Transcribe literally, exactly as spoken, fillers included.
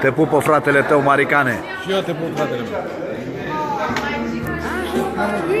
Te pupă fratele tău, Maricane. Și eu te pup, fratele meu.